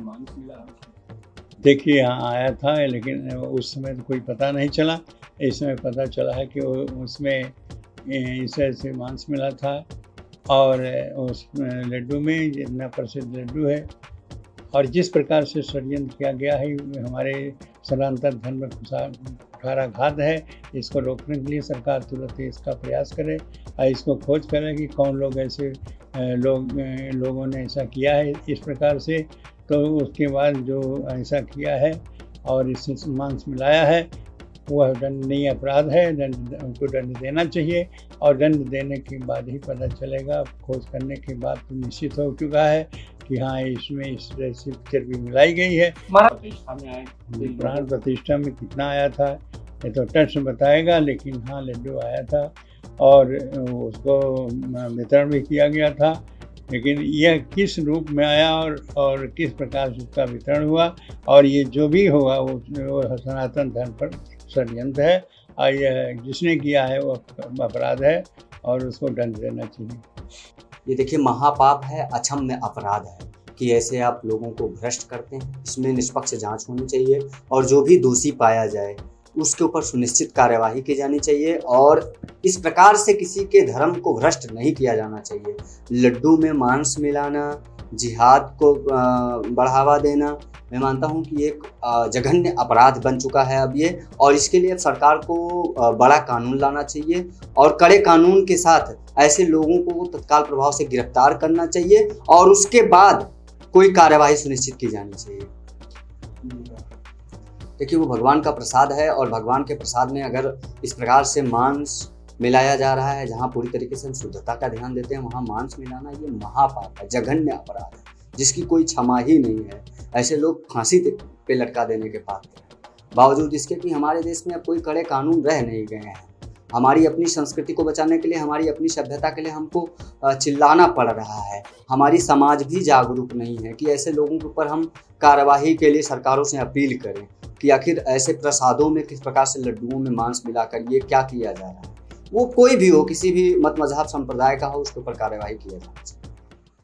देखिए यहाँ आया था, लेकिन उस समय तो कोई पता नहीं चला। इस समय पता चला है कि उसमें इसे मांस मिला था और उस लड्डू में इतना प्रसिद्ध लड्डू है। और जिस प्रकार से षड्यंत्र किया गया है हमारे सनातन धर्म में कुठाराघात है, इसको रोकने के लिए सरकार तुरंत इसका प्रयास करे और इसको खोज करे कि कौन लोग ऐसे लोगों ने ऐसा किया है इस प्रकार से। तो उसके बाद जो ऐसा किया है और इससे मांस मिलाया है वह दंडनीय अपराध है, उनको दंड देना चाहिए। और दंड देने के बाद ही पता चलेगा, खोज करने के बाद तो निश्चित हो चुका है कि हाँ इसमें इस जैसी चर्बी मिलाई गई है। प्राण प्रतिष्ठा में कितना आया था ये तो टच बताएगा, लेकिन हाँ लड्डू आया था और उसको वितरण भी किया गया था। लेकिन यह किस रूप में आया और किस प्रकार से उसका वितरण हुआ और ये जो भी हुआ वो सनातन धर्म पर षड्यंत्र है और यह जिसने किया है वो अपराध है और उसको दंड देना चाहिए। ये देखिए महापाप है, अक्षम में अपराध है कि ऐसे आप लोगों को भ्रष्ट करते हैं। इसमें निष्पक्ष जांच होनी चाहिए और जो भी दोषी पाया जाए उसके ऊपर सुनिश्चित कार्यवाही की जानी चाहिए और इस प्रकार से किसी के धर्म को भ्रष्ट नहीं किया जाना चाहिए। लड्डू में मांस मिलाना, जिहाद को बढ़ावा देना, मैं मानता हूँ कि एक जघन्य अपराध बन चुका है अब ये। और इसके लिए सरकार को बड़ा कानून लाना चाहिए और कड़े कानून के साथ ऐसे लोगों को तत्काल प्रभाव से गिरफ्तार करना चाहिए और उसके बाद कोई कार्यवाही सुनिश्चित की जानी चाहिए। देखिए वो भगवान का प्रसाद है और भगवान के प्रसाद में अगर इस प्रकार से मांस मिलाया जा रहा है, जहाँ पूरी तरीके से हम शुद्धता का ध्यान देते हैं वहाँ मांस मिलाना ये महापाप है, जघन्य अपराध है जिसकी कोई क्षमा ही नहीं है। ऐसे लोग फांसी पे लटका देने के पात्र हैं, बावजूद इसके कि हमारे देश में अब कोई कड़े कानून रह नहीं गए हैं। हमारी अपनी संस्कृति को बचाने के लिए, हमारी अपनी सभ्यता के लिए हमको चिल्लाना पड़ रहा है। हमारी समाज भी जागरूक नहीं है कि ऐसे लोगों के ऊपर हम कार्यवाही के लिए सरकारों से अपील करें कि आखिर ऐसे प्रसादों में किस प्रकार से लड्डुओं में मांस मिलाकर ये क्या किया जा रहा है। वो कोई भी हो, किसी भी मत मजहब संप्रदाय का हो, उसके ऊपर कार्यवाही किया जाए।